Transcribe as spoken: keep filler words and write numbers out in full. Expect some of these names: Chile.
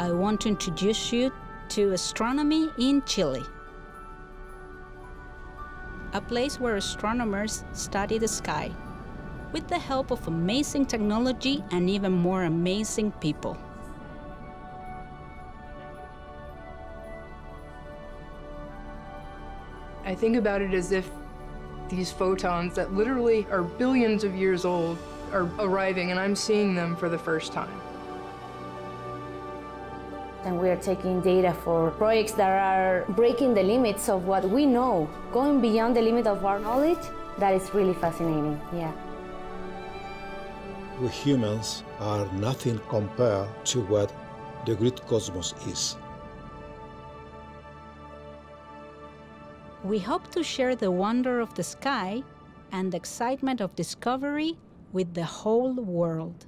I want to introduce you to astronomy in Chile, a place where astronomers study the sky with the help of amazing technology and even more amazing people. I think about it as if these photons that literally are billions of years old are arriving, and I'm seeing them for the first time. And we are taking data for projects that are breaking the limits of what we know, going beyond the limit of our knowledge. That is really fascinating, yeah. We humans are nothing compared to what the great cosmos is. We hope to share the wonder of the sky and the excitement of discovery with the whole world.